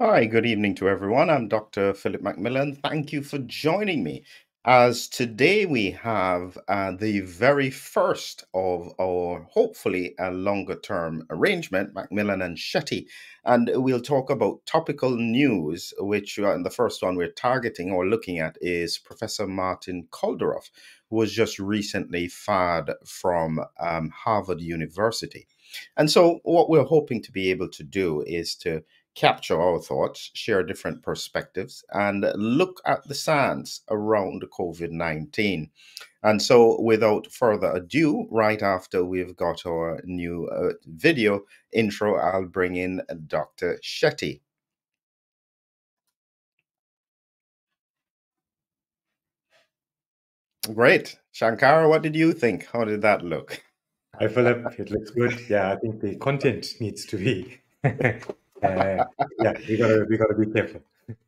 Hi, good evening to everyone. I'm Dr. Philip McMillan. Thank you for joining me as today we have the very first of our hopefully a longer term arrangement, McMillan and Chetty. And we'll talk about topical news, which the first one we're targeting or looking at is Professor Martin Kulldorff, who was just recently fired from Harvard University. And so what we're hoping to be able to do is to capture our thoughts, share different perspectives, and look at the science around COVID-19. And so without further ado, right after we've got our new video intro, I'll bring in Dr. Chetty. Great. Shankara, what did you think? How did that look? Hi, Philip. It looks good. Yeah, I think the content needs to be... yeah, we gotta be careful.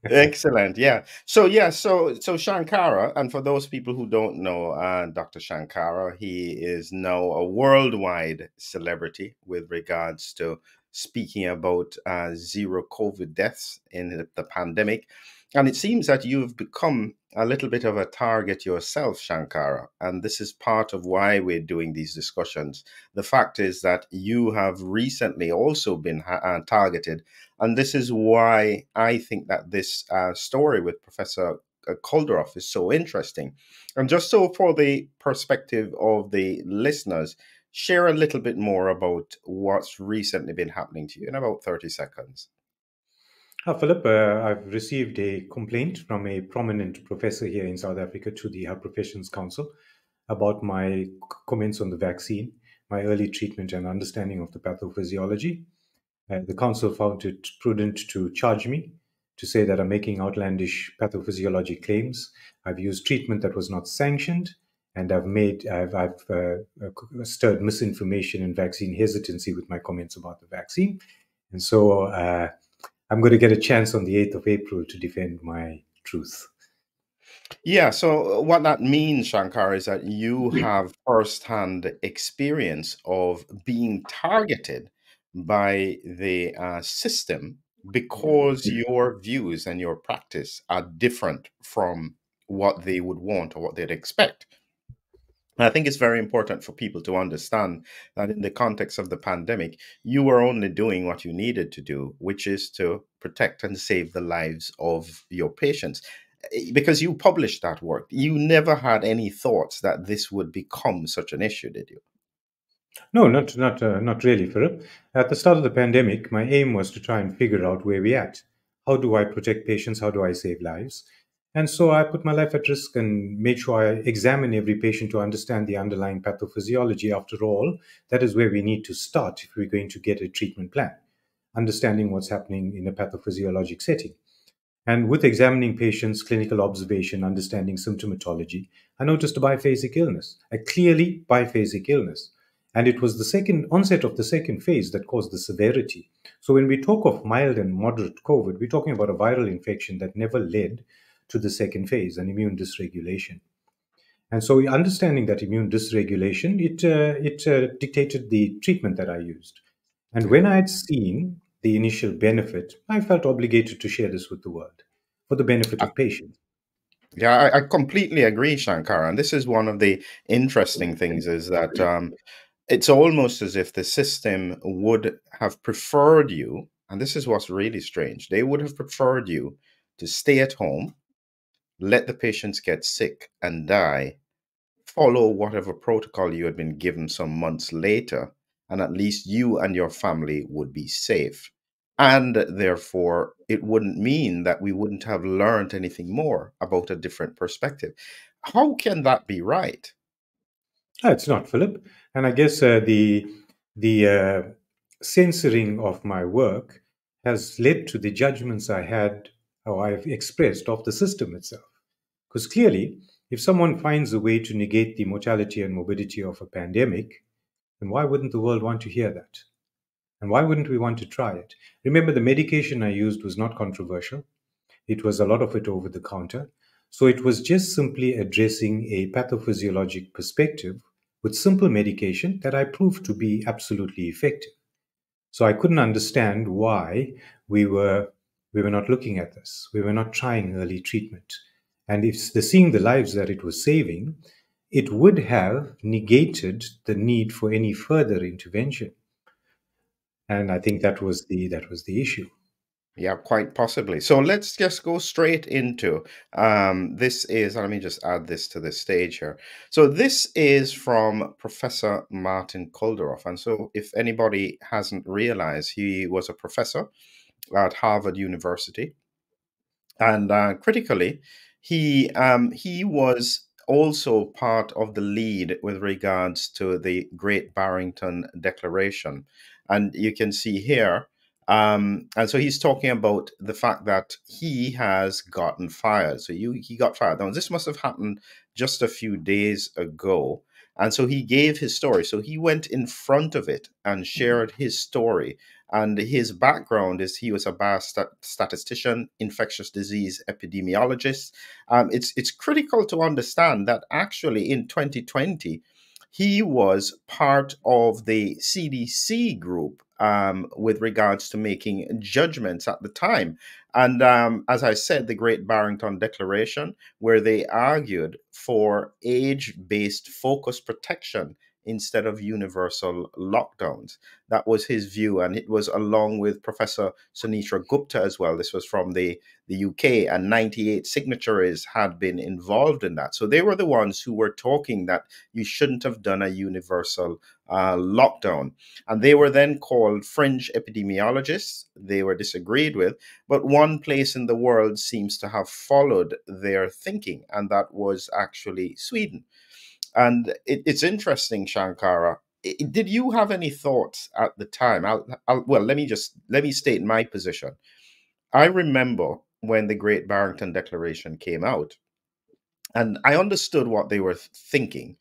Excellent. Yeah. So Shankara, and for those people who don't know, Dr. Shankara, he is now a worldwide celebrity with regards to speaking about zero COVID deaths in the pandemic. And it seems that you've become a little bit of a target yourself, Shankara, and this is part of why we're doing these discussions. The fact is that you have recently also been targeted, and this is why I think that this story with Professor Kulldorff is so interesting. And just so for the perspective of the listeners, share a little bit more about what's recently been happening to you in about 30 seconds. Philip, I've received a complaint from a prominent professor here in South Africa to the Health Professions Council about my comments on the vaccine, my early treatment and understanding of the pathophysiology. The council found it prudent to charge me, to say that I'm making outlandish pathophysiology claims. I've used treatment that was not sanctioned, and I've stirred misinformation and vaccine hesitancy with my comments about the vaccine. And so... I'm going to get a chance on the 8th of April to defend my truth. Yeah, so what that means, Shankara, is that you have firsthand experience of being targeted by the system because your views and your practice are different from what they would want or what they'd expect. I think it's very important for people to understand that in the context of the pandemic, you were only doing what you needed to do, which is to protect and save the lives of your patients. Because you published that work, you never had any thoughts that this would become such an issue, did you? No, not really, Philip. At the start of the pandemic, my aim was to try and figure out where we're at. How do I protect patients? How do I save lives? And so I put my life at risk and made sure I examine every patient to understand the underlying pathophysiology. After all, that is where we need to start if we're going to get a treatment plan, understanding what's happening in a pathophysiologic setting. And with examining patients, clinical observation, understanding symptomatology, I noticed a biphasic illness, a clearly biphasic illness. And it was the onset of the second phase that caused the severity. So when we talk of mild and moderate COVID, we're talking about a viral infection that never led to the second phase, an immune dysregulation. And so understanding that immune dysregulation, it dictated the treatment that I used. And when I had seen the initial benefit, I felt obligated to share this with the world for the benefit of patients. Yeah, I completely agree, Shankara. And this is one of the interesting things is that it's almost as if the system would have preferred you, and this is what's really strange, they would have preferred you to stay at home, let the patients get sick and die, follow whatever protocol you had been given some months later, and at least you and your family would be safe. And therefore, it wouldn't mean that we wouldn't have learned anything more about a different perspective. How can that be right? No, it's not, Philip. And I guess the censoring of my work has led to the judgments I had how I've expressed of the system itself. Because clearly, if someone finds a way to negate the mortality and morbidity of a pandemic, then why wouldn't the world want to hear that? And why wouldn't we want to try it? Remember, the medication I used was not controversial. It was a lot of it over the counter. So it was just simply addressing a pathophysiologic perspective with simple medication that I proved to be absolutely effective. So I couldn't understand why we were We were not looking at this. We were not trying early treatment. And if the seeing the lives that it was saving, it would have negated the need for any further intervention. And I think that was the issue. Yeah, quite possibly. So let's just go straight into this is, let me just add this to this stage here. So this is from Professor Martin Kulldorff. And so if anybody hasn't realized, he was a professor at Harvard University. And critically, he was also part of the lead with regards to the Great Barrington Declaration. And you can see here, and so he's talking about the fact that he has gotten fired. So he got fired. Now, this must have happened just a few days ago. And so he gave his story. So he went in front of it and shared his story. And his background is he was a biostatistician, infectious disease epidemiologist. It's critical to understand that actually in 2020, he was part of the CDC group with regards to making judgments at the time. And as I said, the Great Barrington Declaration, where they argued for age-based focus protection instead of universal lockdowns. That was his view, and it was along with Professor Sunetra Gupta as well. This was from the UK, and 98 signatories had been involved in that. So they were the ones who were talking that you shouldn't have done a universal lockdown. And they were then called fringe epidemiologists. They were disagreed with, but one place in the world seems to have followed their thinking, and that was actually Sweden. And it's interesting, Shankara. Did you have any thoughts at the time? Well, let me state my position. I remember when the Great Barrington Declaration came out, and I understood what they were thinking.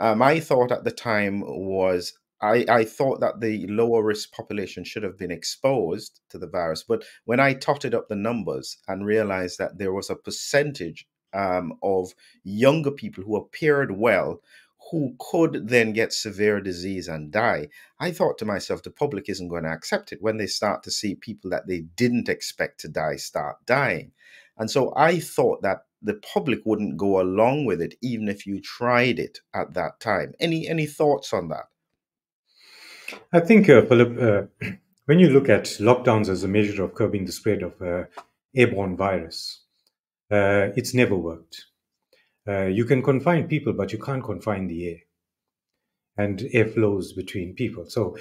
My thought at the time was I thought that the lower risk population should have been exposed to the virus. But when I totted up the numbers and realized that there was a percentage of younger people who appeared well, who could then get severe disease and die, I thought to myself, the public isn't going to accept it when they start to see people that they didn't expect to die start dying. And so I thought that the public wouldn't go along with it, even if you tried it at that time. Any thoughts on that? I think, Philip, when you look at lockdowns as a measure of curbing the spread of airborne virus, it's never worked. You can confine people, but you can't confine the air. And air flows between people. So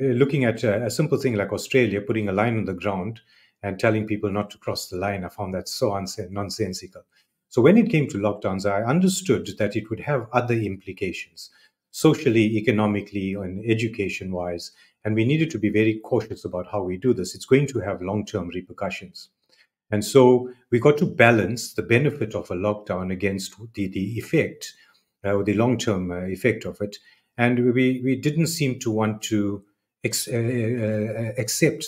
looking at a simple thing like Australia, putting a line on the ground and telling people not to cross the line, I found that so nonsensical. So when it came to lockdowns, I understood that it would have other implications, socially, economically, and education-wise. And we needed to be very cautious about how we do this. It's going to have long-term repercussions. And so we got to balance the benefit of a lockdown against the effect, or the long-term effect of it. And we didn't seem to want to accept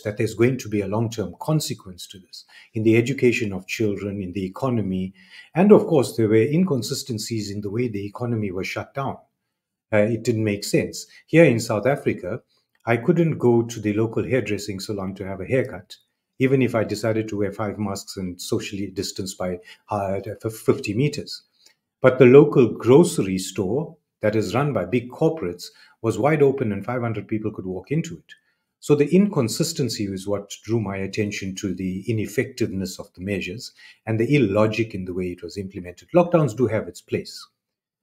that there's going to be a long-term consequence to this in the education of children, in the economy. And of course, there were inconsistencies in the way the economy was shut down. It didn't make sense. Here in South Africa, I couldn't go to the local hairdressing salon to have a haircut, even if I decided to wear 5 masks and socially distance by 50 meters. But the local grocery store that is run by big corporates was wide open and 500 people could walk into it. So the inconsistency is what drew my attention to the ineffectiveness of the measures and the illogic in the way it was implemented. Lockdowns do have its place.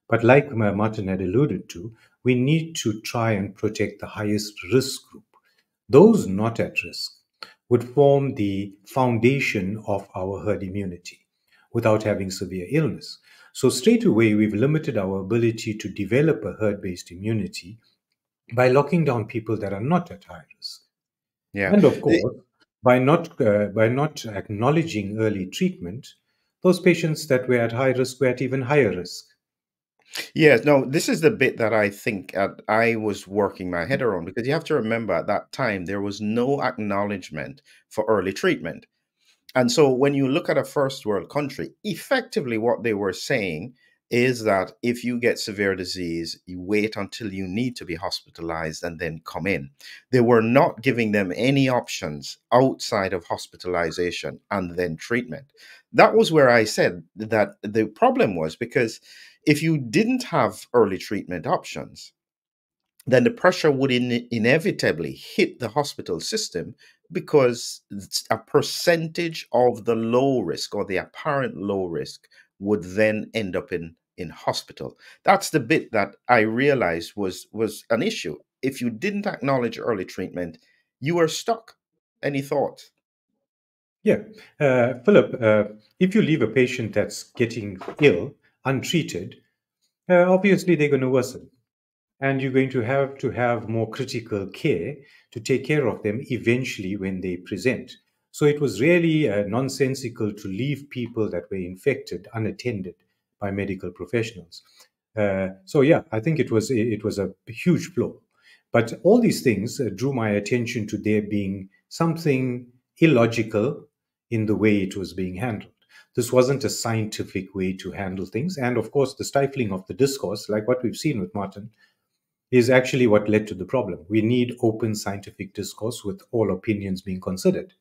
But like Martin had alluded to, we need to try and protect the highest risk group. Those not at risk would form the foundation of our herd immunity without having severe illness. So straight away, we've limited our ability to develop a herd-based immunity by locking down people that are not at high risk. Yeah. And of course, by not acknowledging early treatment, those patients that were at high risk were at even higher risk. Yes, no, this is the bit that I think I was working my head around, because you have to remember at that time there was no acknowledgement for early treatment. And so when you look at a first world country, effectively what they were saying is that if you get severe disease, you wait until you need to be hospitalized and then come in. They were not giving them any options outside of hospitalization and then treatment. That was where I said that the problem was, because if you didn't have early treatment options, then the pressure would inevitably hit the hospital system, because a percentage of the low risk, or the apparent low risk, would then end up in hospital. That's the bit that I realized was an issue. If you didn't acknowledge early treatment, you were stuck. Any thoughts? Yeah. Philip, if you leave a patient that's getting ill, untreated, obviously they're going to worsen. And you're going to have more critical care to take care of them eventually when they present. So it was really nonsensical to leave people that were infected unattended by medical professionals. So yeah, I think it was a huge blow. But all these things drew my attention to there being something illogical in the way it was being handled. This wasn't a scientific way to handle things. And of course, the stifling of the discourse, like what we've seen with Martin, is actually what led to the problem. We need open scientific discourse with all opinions being considered.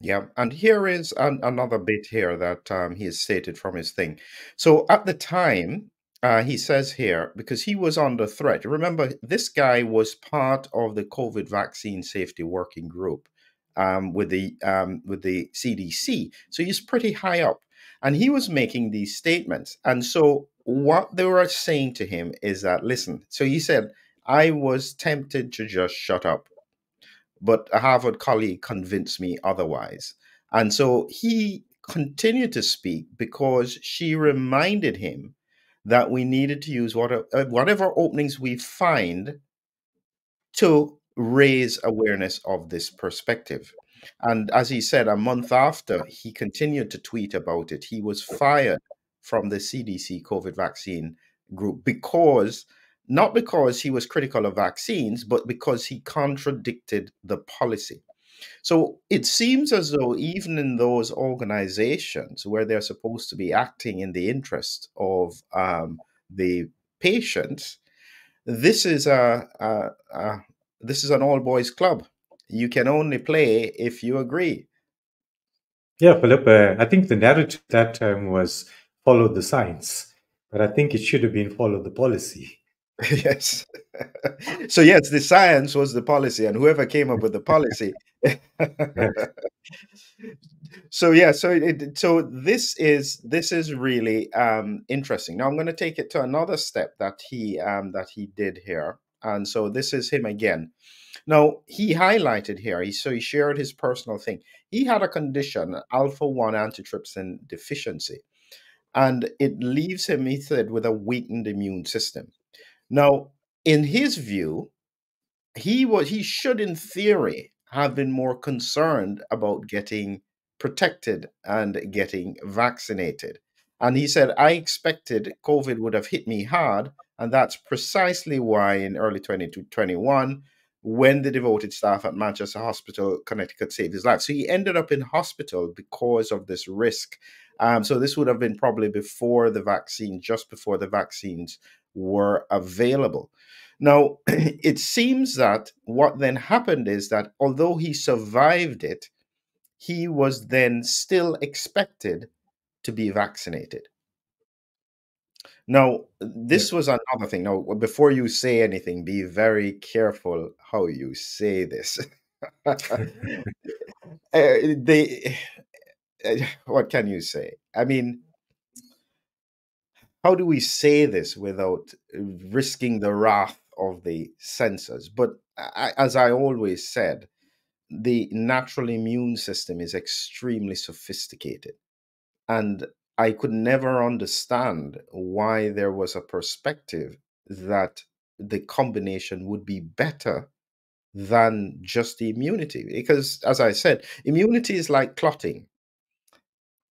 Yeah, and here is another bit here that he has stated from his thing. So at the time, he says here, because he was under threat. Remember, this guy was part of the COVID vaccine safety working group with the CDC. So he's pretty high up, and he was making these statements. And so what they were saying to him is that, listen, so he said, I was tempted to just shut up, but a Harvard colleague convinced me otherwise. And so he continued to speak because she reminded him that we needed to use whatever openings we find to raise awareness of this perspective. And as he said, a month after, he continued to tweet about it. He was fired from the CDC COVID vaccine group because, not because he was critical of vaccines, but because he contradicted the policy. So it seems as though even in those organizations where they're supposed to be acting in the interest of the patients, this is an all-boys club. You can only play if you agree. Yeah, Philip, I think the narrative that time was follow the science, but I think it should have been follow the policy. Yes. So yes, the science was the policy, and whoever came up with the policy. So yeah, so this is really interesting. Now I'm going to take it to another step that he did here, and so this is him again. Now he highlighted here. He shared his personal thing. He had a condition, alpha-1 antitrypsin deficiency, and it leaves him, he said, with a weakened immune system. Now, in his view, he should, in theory, have been more concerned about getting protected and getting vaccinated. And he said, I expected COVID would have hit me hard, and that's precisely why in early 2021, when the devoted staff at Manchester Hospital, Connecticut, saved his life. So he ended up in hospital because of this risk. So this would have been probably before the vaccine, just before the vaccines were available. Now, it seems that what then happened is that although he survived it, he was then still expected to be vaccinated. Now, this was another thing. Now, before you say anything, be very careful how you say this. What can you say? I mean, how do we say this without risking the wrath of the censors? But as I always said, the natural immune system is extremely sophisticated. And I could never understand why there was a perspective that the combination would be better than just the immunity. Because as I said, immunity is like clotting.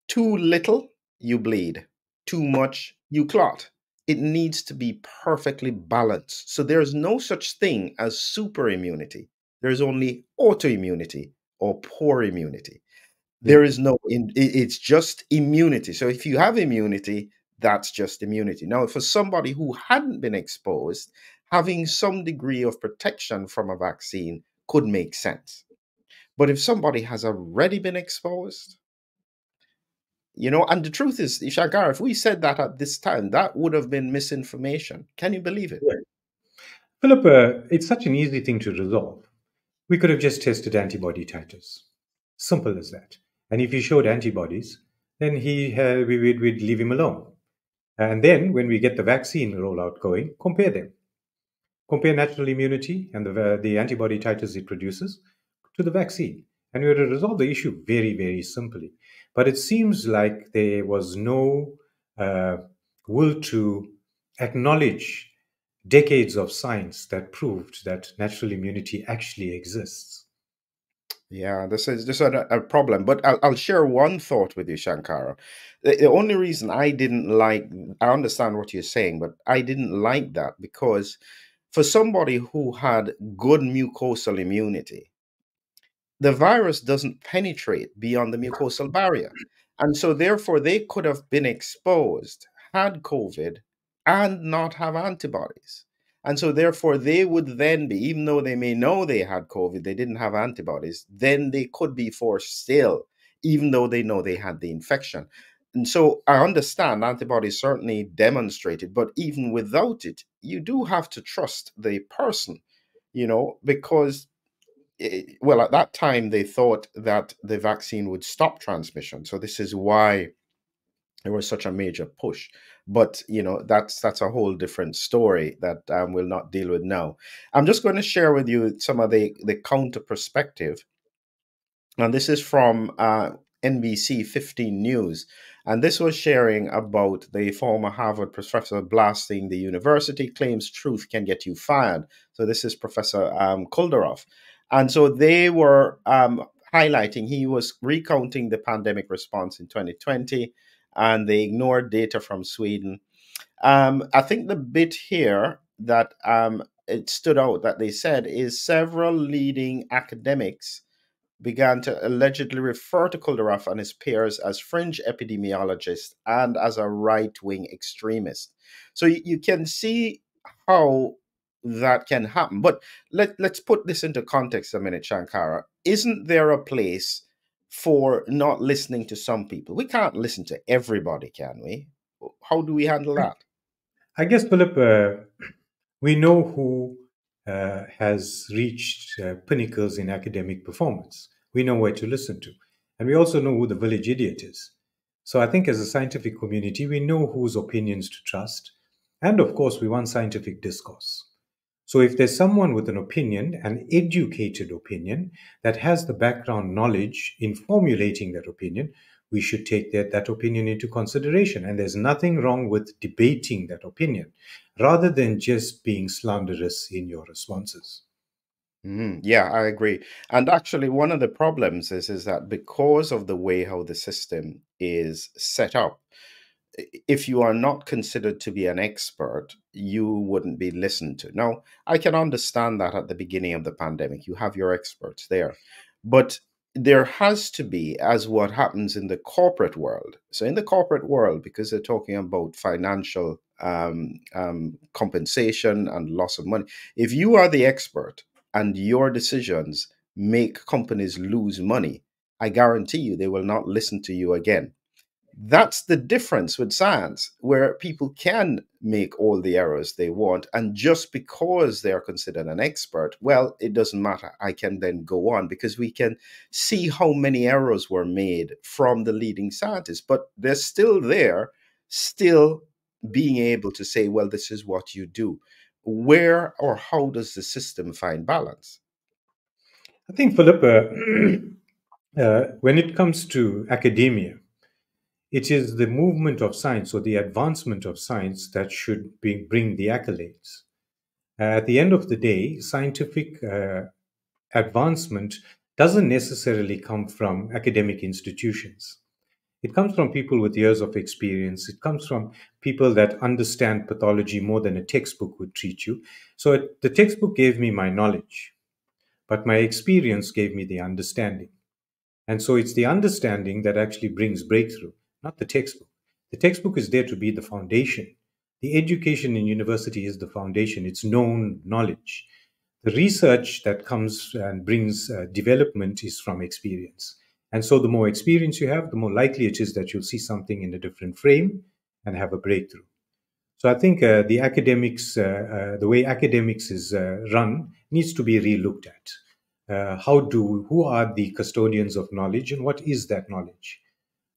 Too little, you bleed. Too much, you clot. It needs to be perfectly balanced. So there is no such thing as super immunity. There is only autoimmunity or poor immunity. There is no, it's just immunity. So if you have immunity, that's just immunity. Now, for somebody who hadn't been exposed, having some degree of protection from a vaccine could make sense. But if somebody has already been exposed, you know, and the truth is, Shankara, if we said that at this time, that would have been misinformation. Can you believe it? Yeah. Philip, it's such an easy thing to resolve. We could have just tested antibody titers. Simple as that. And if he showed antibodies, then we'd leave him alone. And then when we get the vaccine rollout going, compare them. Compare natural immunity and the antibody titers it produces to the vaccine. And we would have resolved the issue very, very simply. But it seems like there was no will to acknowledge decades of science that proved that natural immunity actually exists. Yeah, this is a problem. But I'll share one thought with you, Shankara. The only reason I understand what you're saying, but I didn't like that because for somebody who had good mucosal immunity, the virus doesn't penetrate beyond the mucosal barrier. And so therefore they could have been exposed, had COVID, and not have antibodies. And so therefore they would then be, even though they may know they had COVID, they didn't have antibodies, then they could be forced still, even though they know they had the infection. And so I understand antibodies certainly demonstrated, but even without it, you do have to trust the person, you know, because well, at that time, they thought that the vaccine would stop transmission. So this is why there was such a major push. But, you know, that's a whole different story that we'll not deal with now. I'm just going to share with you some of the counter perspective. And this is from NBC 15 News. And this was sharing about the former Harvard professor blasting the university, claims truth can get you fired. So this is Professor Kulldorff. And so they were highlighting, he was recounting the pandemic response in 2020, and they ignored data from Sweden. I think the bit here that it stood out that they said is several leading academics began to allegedly refer to Kulldorff and his peers as fringe epidemiologists and as a right-wing extremist. So you can see how that can happen. But let's put this into context a minute, Shankara. Isn't there a place for not listening to some people? We can't listen to everybody, can we? How do we handle that? I guess, Philip, we know who has reached pinnacles in academic performance. We know where to listen to. And we also know who the village idiot is. So I think as a scientific community, we know whose opinions to trust. And of course, we want scientific discourse. So if there's someone with an opinion, an educated opinion, that has the background knowledge in formulating that opinion, we should take that opinion into consideration. And there's nothing wrong with debating that opinion, rather than just being slanderous in your responses. Yeah, I agree. And actually, one of the problems is that because of the way how the system is set up, if you are not considered to be an expert, you wouldn't be listened to. Now, I can understand that at the beginning of the pandemic, you have your experts there. But there has to be, as what happens in the corporate world. So in the corporate world, because they're talking about financial compensation and loss of money, if you are the expert and your decisions make companies lose money, I guarantee you they will not listen to you again. That's the difference with science, where people can make all the errors they want. And just because they are considered an expert, well, it doesn't matter. I can then go on because we can see how many errors were made from the leading scientists. But they're still there, still being able to say, well, this is what you do. Where or how does the system find balance? I think, Philip, when it comes to academia, it is the movement of science or the advancement of science that should bring the accolades. At the end of the day, scientific advancement doesn't necessarily come from academic institutions. It comes from people with years of experience. It comes from people that understand pathology more than a textbook would teach you. So the textbook gave me my knowledge, but my experience gave me the understanding. And so it's the understanding that actually brings breakthrough. Not the textbook. The textbook is there to be the foundation. The education in university is the foundation. It's known knowledge. The research that comes and brings development is from experience. And so the more experience you have, the more likely it is that you'll see something in a different frame and have a breakthrough. So I think the way academics is run needs to be re-looked at. Who are the custodians of knowledge, and what is that knowledge?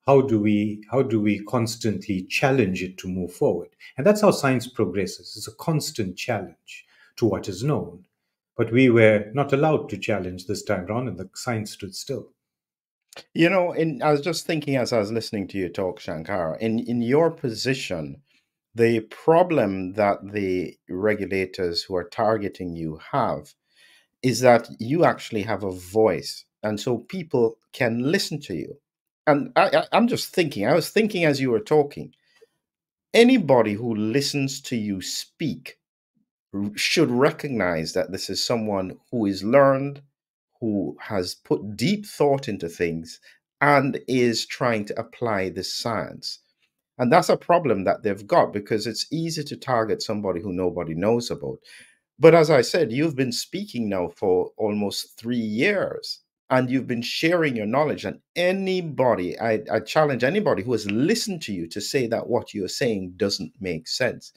How do we constantly challenge it to move forward? And that's how science progresses. It's a constant challenge to what is known. But we were not allowed to challenge this time around, and the science stood still. You know, I was just thinking as I was listening to your talk, Shankara, in your position, the problem that the regulators who are targeting you have is that you actually have a voice, and so people can listen to you. And I'm just thinking, I was thinking as you were talking, anybody who listens to you speak should recognize that this is someone who is learned, who has put deep thought into things and is trying to apply this science. And that's a problem that they've got, because it's easy to target somebody who nobody knows about. But as I said, you've been speaking now for almost 3 years, and you've been sharing your knowledge, and anybody, I challenge anybody who has listened to you to say that what you're saying doesn't make sense.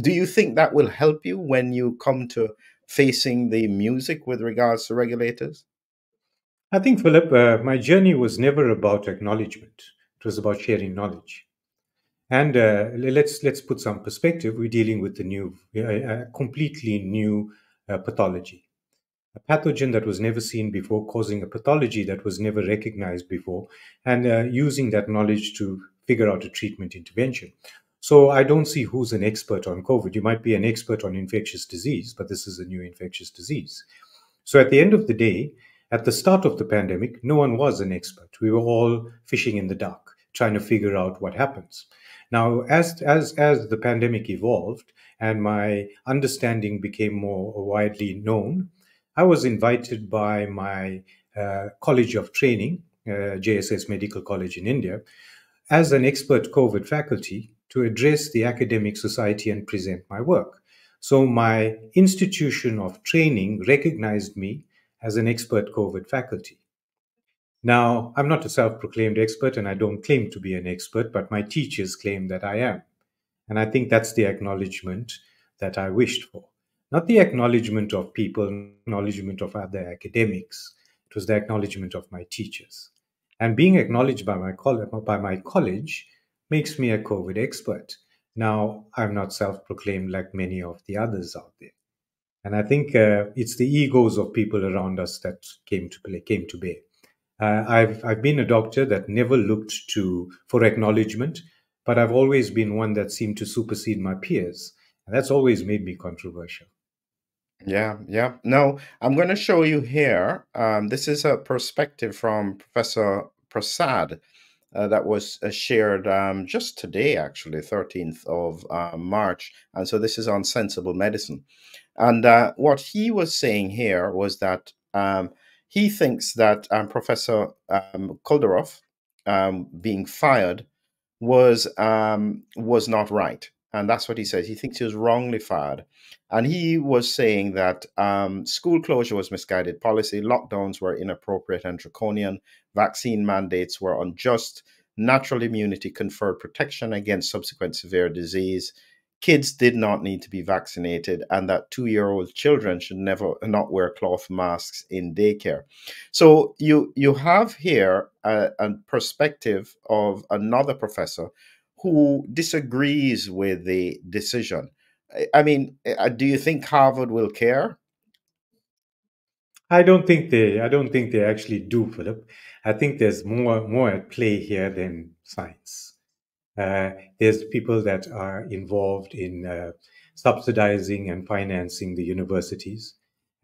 Do you think that will help you when you come to facing the music with regards to regulators? I think, Philip, my journey was never about acknowledgement. It was about sharing knowledge. And let's put some perspective. We're dealing with a completely new pathology. A pathogen that was never seen before, causing a pathology that was never recognized before, and using that knowledge to figure out a treatment intervention. So I don't see who's an expert on COVID. You might be an expert on infectious disease, but this is a new infectious disease. So at the end of the day, at the start of the pandemic, no one was an expert. We were all fishing in the dark, trying to figure out what happens. Now, as the pandemic evolved and my understanding became more widely known, I was invited by my college of training, JSS Medical College in India, as an expert COVID faculty to address the academic society and present my work. So my institution of training recognized me as an expert COVID faculty. Now, I'm not a self-proclaimed expert, and I don't claim to be an expert, but my teachers claim that I am. And I think that's the acknowledgement that I wished for. Not the acknowledgement of people, acknowledgement of other academics. It was the acknowledgement of my teachers. And being acknowledged by my college makes me a COVID expert. Now, I'm not self-proclaimed like many of the others out there. And I think it's the egos of people around us that came to bear. I've been a doctor that never looked for acknowledgement, but I've always been one that seemed to supersede my peers. And that's always made me controversial. Yeah. Now, I'm going to show you here. This is a perspective from Professor Prasad that was shared just today, actually, 13th of March. And so this is on Sensible Medicine. And what he was saying here was that he thinks that Professor Kulldorff, being fired was not right. And that's what he says. He thinks he was wrongly fired. And he was saying that school closure was misguided policy, lockdowns were inappropriate and draconian, vaccine mandates were unjust, natural immunity conferred protection against subsequent severe disease, kids did not need to be vaccinated, and that 2-year-old children should not wear cloth masks in daycare. So you have here a perspective of another professor who disagrees with the decision. I mean, do you think Harvard will care? I don't think they actually do, Philip. I think there's more at play here than science. There's people that are involved in subsidizing and financing the universities.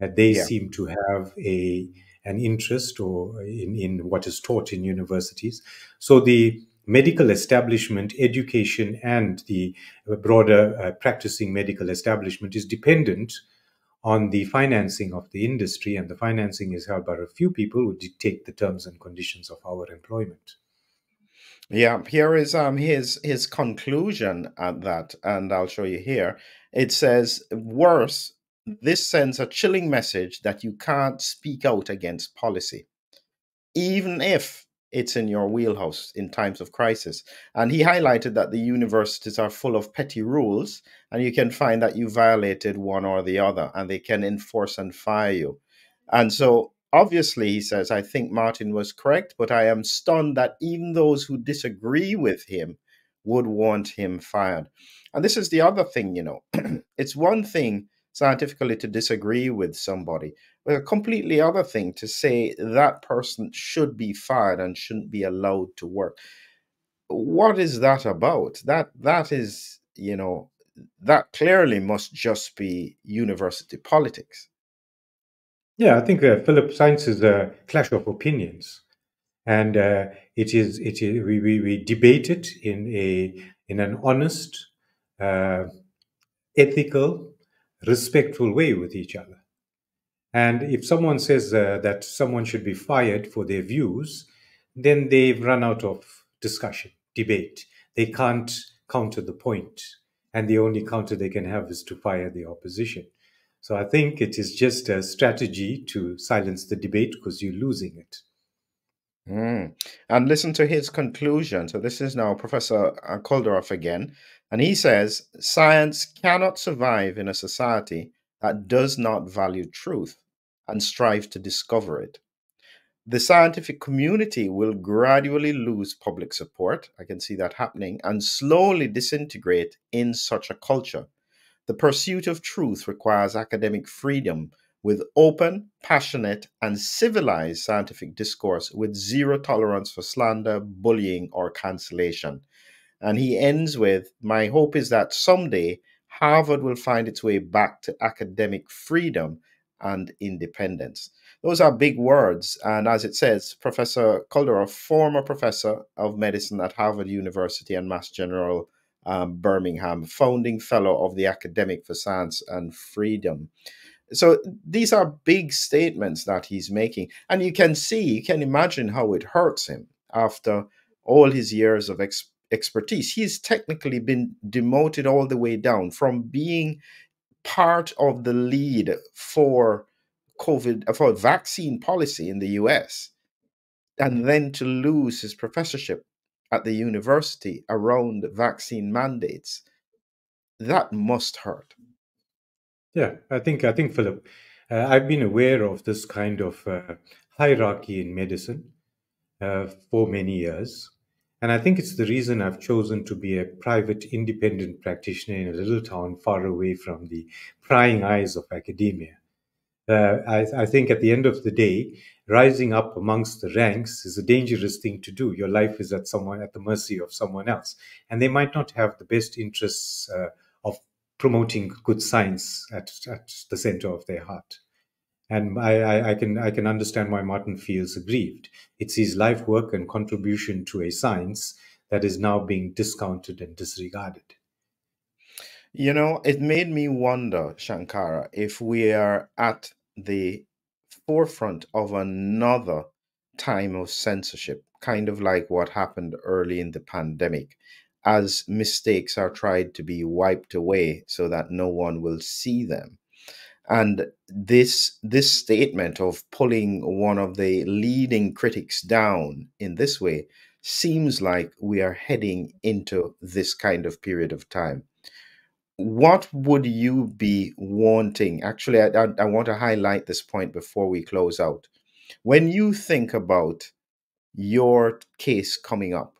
They seem to have an interest or in what is taught in universities. So the medical establishment, education, and the broader practicing medical establishment is dependent on the financing of the industry, and the financing is held by a few people who dictate the terms and conditions of our employment. Yeah, here is his conclusion at that, and I'll show you here. It says, worse, this sends a chilling message that you can't speak out against policy, even if it's in your wheelhouse in times of crisis. And he highlighted that the universities are full of petty rules, and you can find that you violated one or the other, and they can enforce and fire you. And so, obviously, he says, I think Martin was correct, but I am stunned that even those who disagree with him would want him fired. And this is the other thing, you know, it's one thing scientifically to disagree with somebody, but a completely other thing to say that person should be fired and shouldn't be allowed to work. What is that about? That is, you know, that clearly must just be university politics. Yeah, I think Philip, science is a clash of opinions, and we debate it in an honest, ethical, respectful way with each other. And if someone says that someone should be fired for their views, then they've run out of discussion, debate. They can't counter the point, and the only counter they can have is to fire the opposition. So I think it is just a strategy to silence the debate because you're losing it. Mm. And listen to his conclusion. So this is now Professor Kulldorff again. And he says, science cannot survive in a society that does not value truth and strive to discover it. The scientific community will gradually lose public support. I can see that happening, and slowly disintegrate in such a culture. The pursuit of truth requires academic freedom with open, passionate, and civilized scientific discourse with zero tolerance for slander, bullying, or cancellation. And he ends with, my hope is that someday Harvard will find its way back to academic freedom and independence. Those are big words. And as it says, Professor Kulldorff, former professor of medicine at Harvard University and Mass General, Birmingham, founding fellow of the Academic for Science and Freedom. So these are big statements that he's making. And you can see, you can imagine how it hurts him after all his years of expertise. He's technically been demoted all the way down from being part of the lead for COVID, for vaccine policy in the US, and then to lose his professorship at the university around vaccine mandates. That must hurt. Yeah, I think Philip, I've been aware of this kind of hierarchy in medicine for many years, and I think it's the reason I've chosen to be a private independent practitioner in a little town far away from the prying eyes of academia. I think at the end of the day, rising up amongst the ranks is a dangerous thing to do. Your life is at the mercy of someone else, and they might not have the best interests of promoting good science at the center of their heart. And I can understand why Martin feels aggrieved. It's his life work and contribution to a science that is now being discounted and disregarded. You know, it made me wonder, Shankara, if we are at the forefront of another time of censorship, kind of like what happened early in the pandemic, as mistakes are tried to be wiped away so that no one will see them. And this statement of pulling one of the leading critics down in this way seems like we are heading into this kind of period of time. What would you be wanting? Actually, I want to highlight this point before we close out. When you think about your case coming up,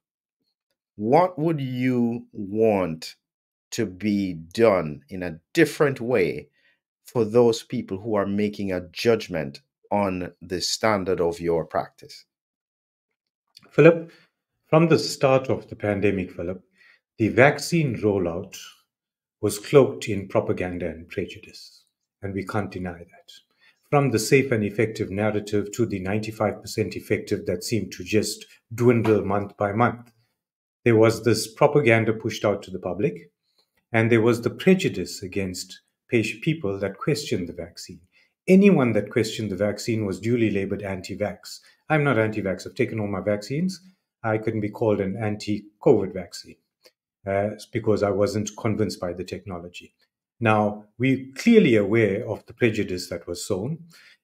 what would you want to be done in a different way for those people who are making a judgment on the standard of your practice? Philip, from the start of the pandemic, Philip, the vaccine rollout was cloaked in propaganda and prejudice, and we can't deny that. From the safe and effective narrative to the 95% effective that seemed to just dwindle month by month, there was this propaganda pushed out to the public, and there was the prejudice against people that questioned the vaccine. Anyone that questioned the vaccine was duly labeled anti-vax. I'm not anti-vax. I've taken all my vaccines. I couldn't be called an anti-COVID vaccine because I wasn't convinced by the technology. Now, we're clearly aware of the prejudice that was sown.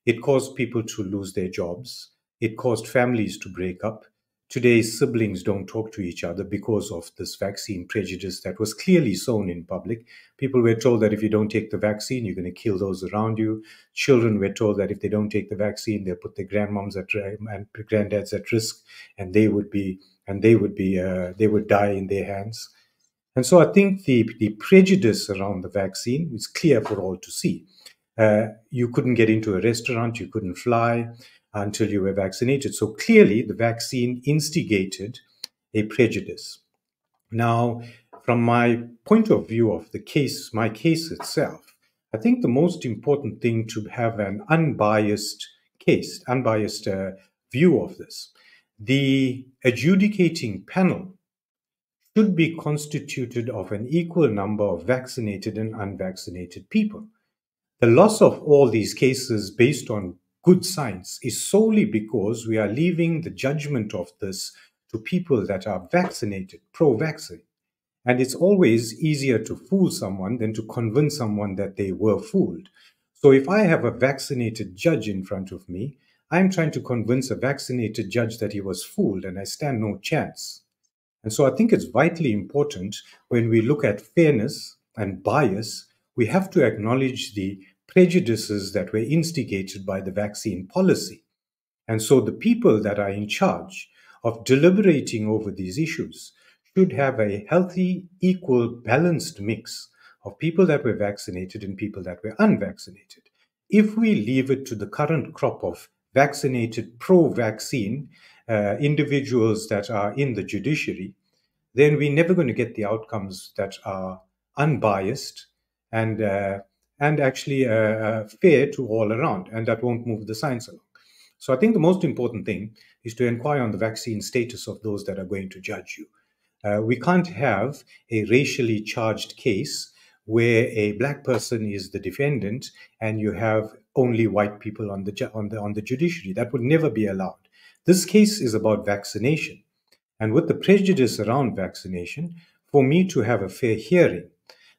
It caused people to lose their jobs. It caused families to break up. Today, siblings don't talk to each other because of this vaccine prejudice that was clearly sown in public. People were told that if you don't take the vaccine, you're going to kill those around you. Children were told that if they don't take the vaccine, they'll put their grandmoms and granddads at risk, and they would die in their hands. And so I think the prejudice around the vaccine is clear for all to see. You couldn't get into a restaurant, you couldn't fly until you were vaccinated. So clearly the vaccine instigated a prejudice. Now, from my point of view of the case, my case itself, I think the most important thing to have an unbiased case, unbiased view of this, the adjudicating panel should be constituted of an equal number of vaccinated and unvaccinated people. The loss of all these cases based on good science is solely because we are leaving the judgment of this to people that are vaccinated, pro-vaccine. And it's always easier to fool someone than to convince someone that they were fooled. So if I have a vaccinated judge in front of me, I'm trying to convince a vaccinated judge that he was fooled, and I stand no chance. And so I think it's vitally important when we look at fairness and bias, we have to acknowledge the prejudices that were instigated by the vaccine policy. And so the people that are in charge of deliberating over these issues should have a healthy, equal, balanced mix of people that were vaccinated and people that were unvaccinated. If we leave it to the current crop of vaccinated pro-vaccine individuals that are in the judiciary, then we're never going to get the outcomes that are unbiased and actually fair to all around, and that won't move the science along. So I think the most important thing is to inquire on the vaccine status of those that are going to judge you. We can't have a racially charged case where a black person is the defendant and you have only white people on the judiciary. That would never be allowed. This case is about vaccination. And with the prejudice around vaccination, for me to have a fair hearing,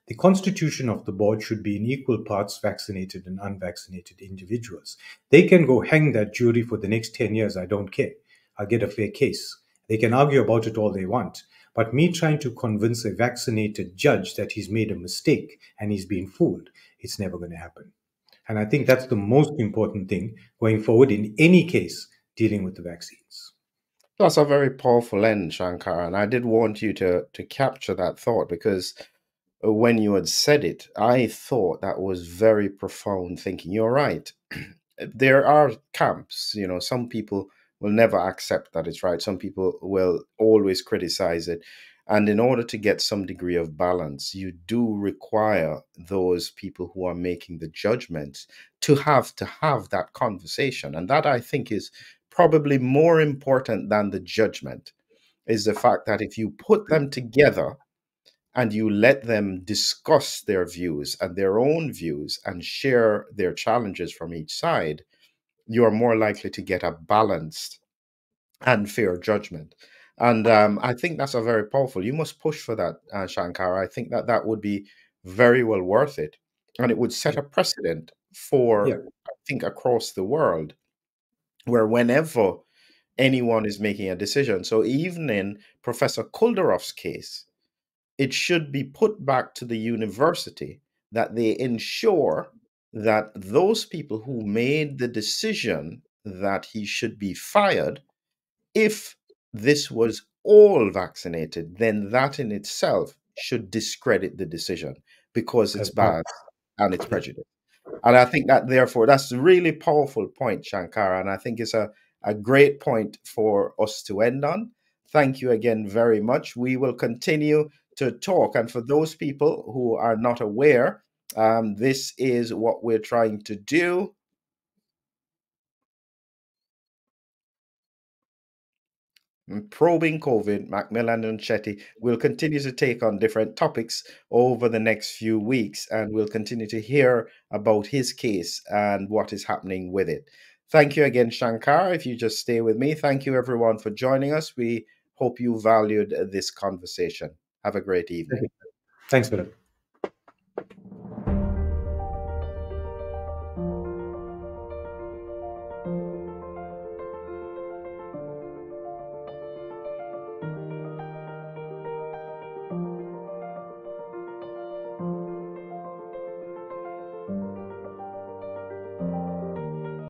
the constitution of the board should be in equal parts vaccinated and unvaccinated individuals. They can go hang that jury for the next 10 years. I don't care. I'll get a fair case. They can argue about it all they want. But me trying to convince a vaccinated judge that he's made a mistake and he's been fooled, it's never going to happen. And I think that's the most important thing going forward in any case dealing with the vaccines. That's a very powerful end, Shankara. And I did want you to capture that thought, because when you had said it, I thought that was very profound thinking. You're right. There are camps, you know, some people will never accept that it's right. Some people will always criticize it. And in order to get some degree of balance, you do require those people who are making the judgments to have that conversation. And that, I think, is probably more important than the judgment, is the fact that if you put them together and you let them discuss their views and their own views and share their challenges from each side, you are more likely to get a balanced and fair judgment. And I think that's a very powerful. You must push for that, Shankara. I think that that would be very well worth it. And it would set a precedent for, yeah, I think, across the world, where whenever anyone is making a decision. So even in Professor Kulldorff's case, it should be put back to the university that they ensure that those people who made the decision that he should be fired, if this was all vaccinated, then that in itself should discredit the decision because it's bad and it's prejudice. And I think that, therefore, that's a really powerful point, Shankara. And I think it's a great point for us to end on. Thank you again very much. We will continue to talk. And for those people who are not aware, this is what we're trying to do. Probing COVID, McMillan and Chetty will continue to take on different topics over the next few weeks, and we'll continue to hear about his case and what is happening with it. Thank you again, Shankara. If you just stay with me, thank you everyone for joining us. We Hope you valued this conversation. Have a great evening. Thanks, Philip.